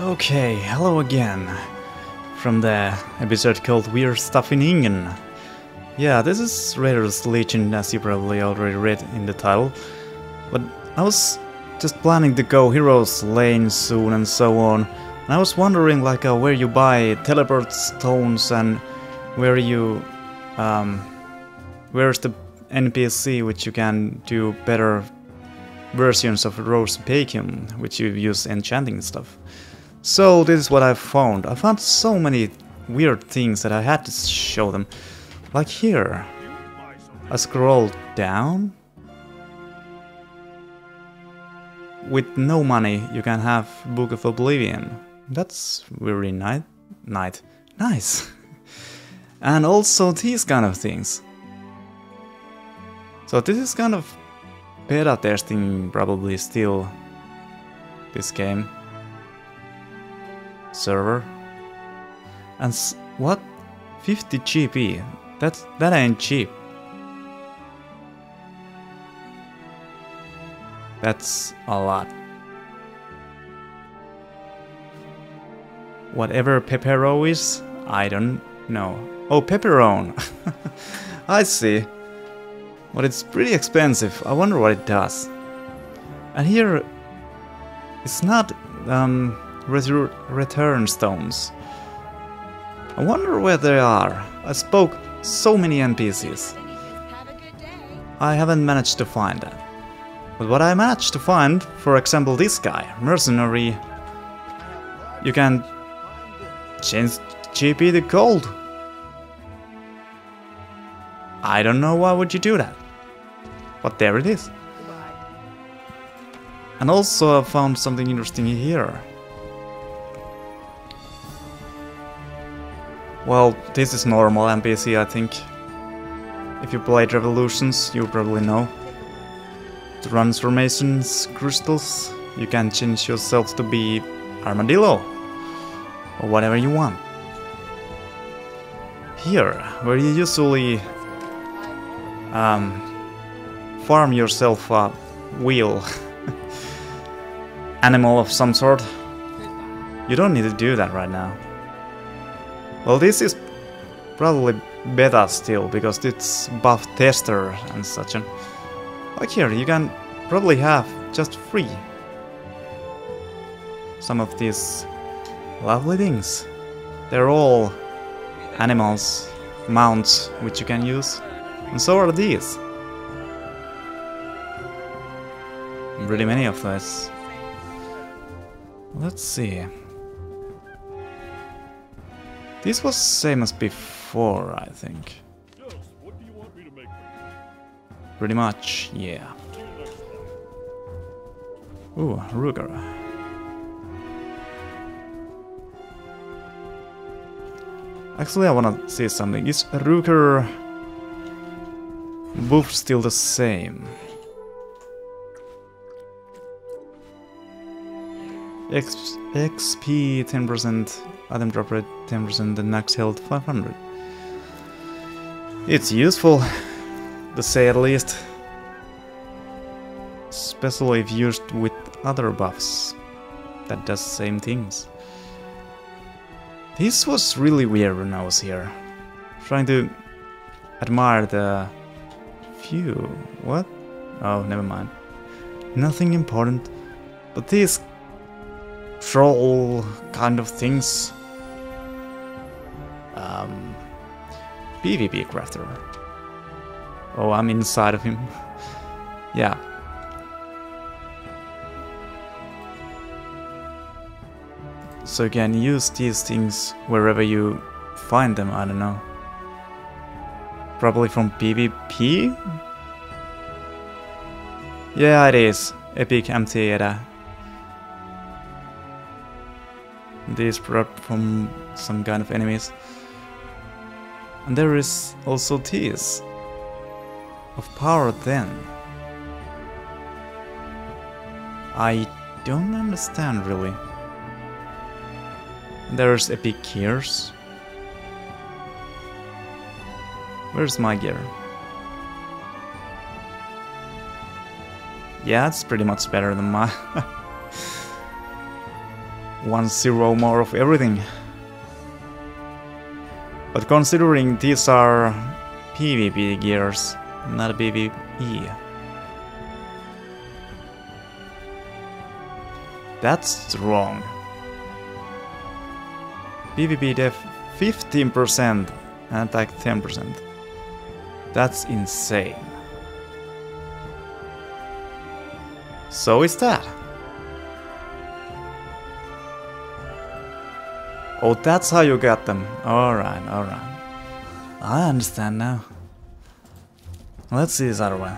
Okay, hello again, from the episode called Weird Stuff in Ingen. Yeah, this is RaiderZ Legion, as you probably already read in the title. But I was just planning to go Heroes Lane soon and so on. And I was wondering like where you buy teleport stones and where you... where's the NPC which you can do better versions of Rose Pacium, which you use enchanting stuff. So this is what I found. I found so many weird things that I had to show them. Like here. I scrolled down. With no money you can have Book of Oblivion. That's really nice. And also these kind of things. So this is kind of beta testing probably still, this game. Server. And what? 50 GP? That ain't cheap. That's a lot. Whatever Pepero is, I don't know. Oh, pepperone! I see. But it's pretty expensive. I wonder what it does. And here, it's not return stones. I wonder where they are. I spoke so many NPCs. I haven't managed to find that. But what I managed to find, for example this guy, Mercenary, you can change GP to gold. I don't know why would you do that, but there it is. And also I found something interesting here. Well, this is normal NPC, I think. If you played Revolutions, you probably know. Transformations, crystals, you can change yourself to be Armadillo, or whatever you want. Here, where you usually farm yourself a wheel animal of some sort, you don't need to do that right now. Well, this is probably beta still, because it's buff tester and such. And like here, you can probably have just free some of these lovely things. They're all animals, mounts, which you can use, and so are these. Really many of those. Let's see. This was same as before, I think. Pretty much, yeah. Ooh, Ruger. Actually, I wanna see something. Is Ruger buff still the same? XP 10%. Item drop rate 10% and max health 500. It's useful, to say at least. Especially if used with other buffs that does the same things. This was really weird when I was here. Trying to admire the view. What? Oh, never mind. Nothing important. But these troll kind of things. PvP crafter. Oh, I'm inside of him. Yeah. So you can use these things wherever you find them, I don't know. Probably from PvP? Yeah, it is. Epic MT era. These prop from some kind of enemies. And there is also these of power then. I don't understand really. There's epic gears. Where's my gear? Yeah, it's pretty much better than my 1-0 more of everything. But considering these are PvP gears, not PvE. That's wrong. PvP def 15% and attack 10%. That's insane. So is that. Oh, that's how you got them. Alright, alright. I understand now. Let's see this other one.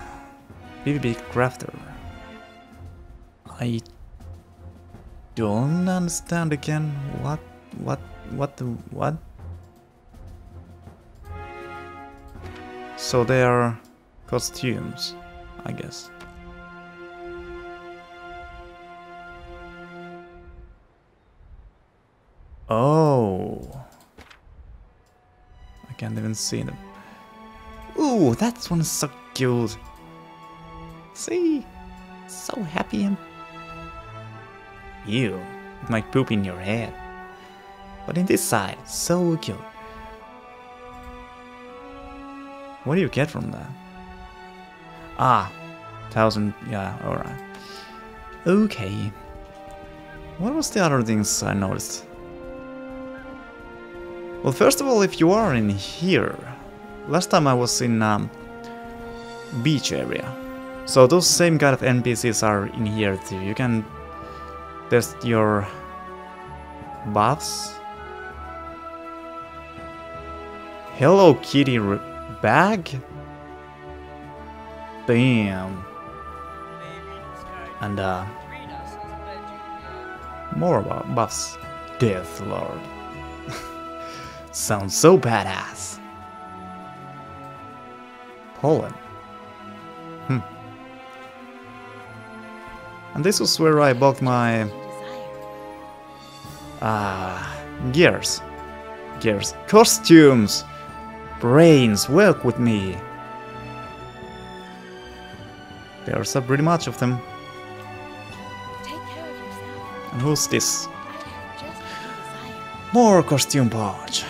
BBB Crafter. I don't understand again. What? So they are costumes, I guess. Oh, I can't even see them. Ooh, that one's so cute. See, so happy and ew, it might poop in your head. But in this side, so cute. What do you get from that? Ah, 1000. Yeah, all right. Okay. What was the other things I noticed? Well, first of all, if you are in here, last time I was in beach area, so those same kind of NPCs are in here too. You can test your buffs. Hello Kitty bag? Damn. And more buffs. Death Lord. Sounds so badass. Poland. Hmm. And this was where I bought my gears, costumes, brains. Work with me. There's a pretty much of them. Take care of yourself. And who's this? More costume pouch.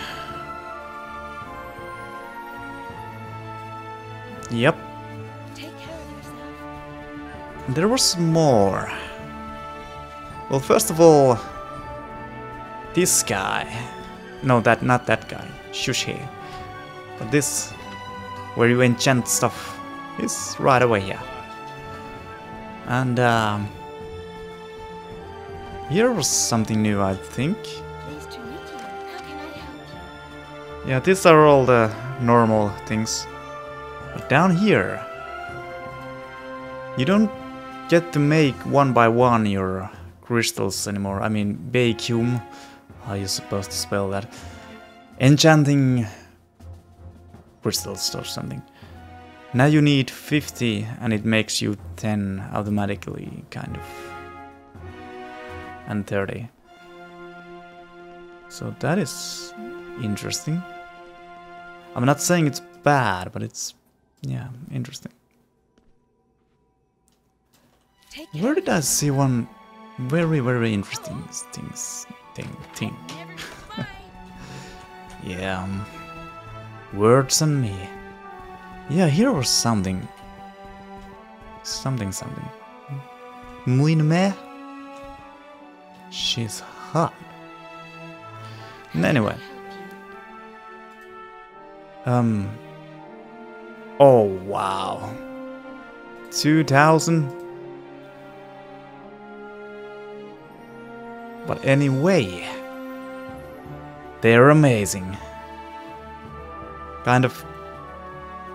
Yep. Take care of yourself. There was more. Well, first of all, this guy. No, that not that guy. Shushi. But this, where you enchant stuff, is right away here. And here was something new, I think. Pleased to meet you. How can I help you? Yeah, these are all the normal things. But down here, you don't get to make one by one your crystals anymore. I mean, Beikium, how are you supposed to spell that? Enchanting crystals or something. Now you need 50 and it makes you 10 automatically, kind of. And 30. So that is interesting. I'm not saying it's bad, but it's, yeah, interesting. Where did I see one very interesting thing? Yeah, words on me. Yeah, here was something. Muinme? She's hot. Anyway. Oh wow. 2000. But anyway, they're amazing. Kind of,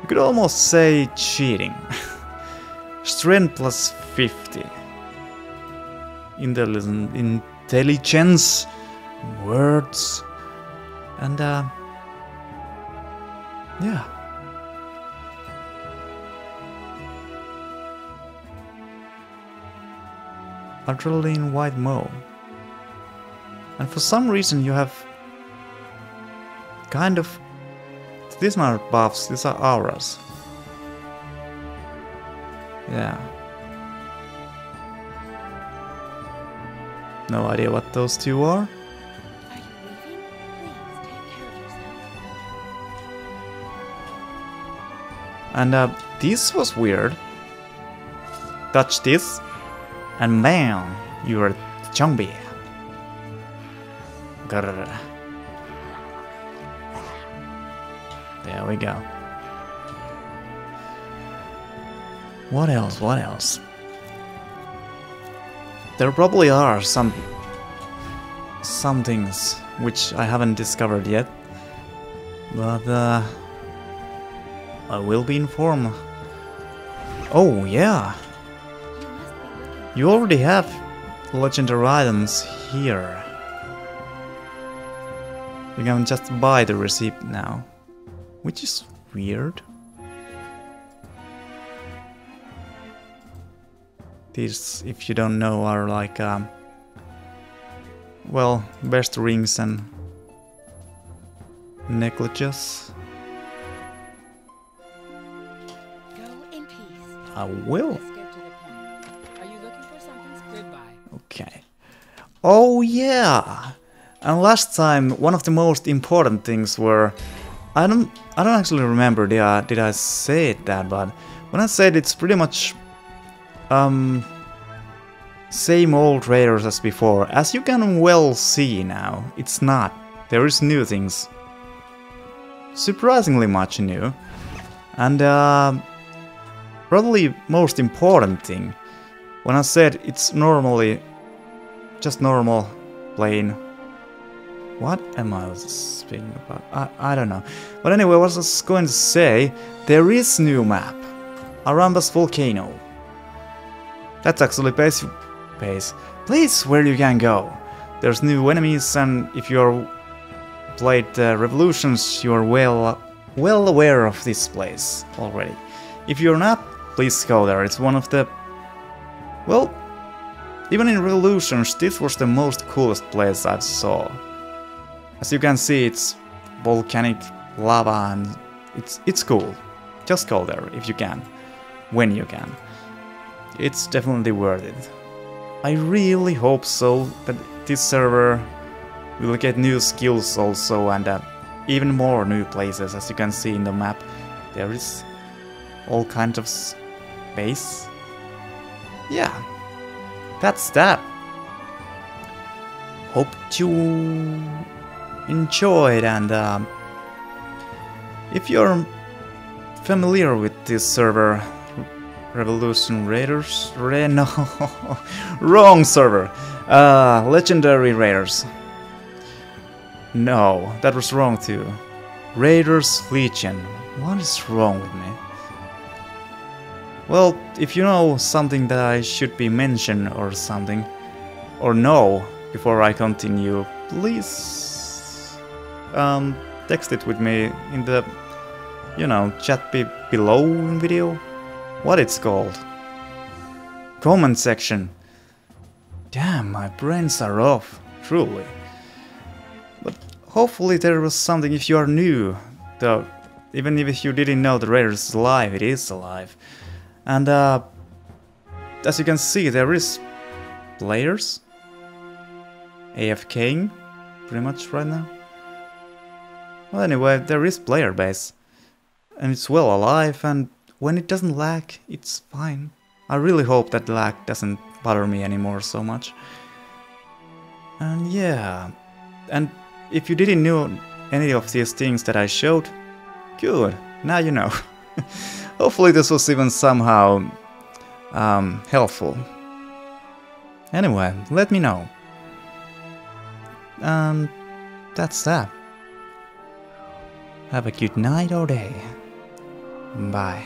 you could almost say cheating. Strength plus 50. Intelligence, words, and yeah. Adrenaline White Mo. And for some reason you have kind of, these aren't buffs, these are auras. Yeah. No idea what those two are. And this was weird. Touch this, and man, you're a zombie. Grr. There we go. What else? What else? There probably are some things which I haven't discovered yet, but I will be informed. Oh yeah, you already have legendary items here. You can just buy the receipt now, which is weird. These, if you don't know, are like, well, best rings and necklaces. Go in peace. I will. Are you looking for something? Goodbye. Okay. Oh yeah. And last time, one of the most important things were, I don't actually remember. Did I say it that? But when I said it's pretty much. Same old raiders as before. As you can well see now, it's not. There is new things. Surprisingly much new. And probably most important thing. When I said it's normally just normal, plain. What am I speaking about? I don't know. But anyway, what I was going to say, there is new map. Arambas Volcano. That's actually place where you can go. There's new enemies, and if you're played Revolutions, you're well aware of this place already. If you're not, please go there. It's one of the, well, even in Revolutions, this was the most coolest place I saw. As you can see, it's volcanic lava, and it's cool. Just go there if you can, when you can. It's definitely worth it. I really hope so, that this server will get new skills also, and even more new places. As you can see in the map, there is all kinds of space. Yeah, that's that. Hope you enjoyed, and if you're familiar with this server, Revolution Raiders? No, wrong server! Legendary Raiders. No, that was wrong too. RaiderZ Legion. What is wrong with me? Well, if you know something that I should be mentioned or something, or no, before I continue, please text it with me in the, you know, chat below video. What it's called? Comment section. Damn, my brains are off, truly. But hopefully there was something. If you are new, though, even if you didn't know the RaiderZ is alive, it is alive. And as you can see, there is players AFKing pretty much right now. Well, anyway, there is player base, and it's well alive, and when it doesn't lag, it's fine. I really hope that lag doesn't bother me anymore so much. And yeah, and if you didn't know any of these things that I showed, good, now you know. Hopefully this was even somehow helpful. Anyway, let me know. That's that. Have a good night or day. Bye.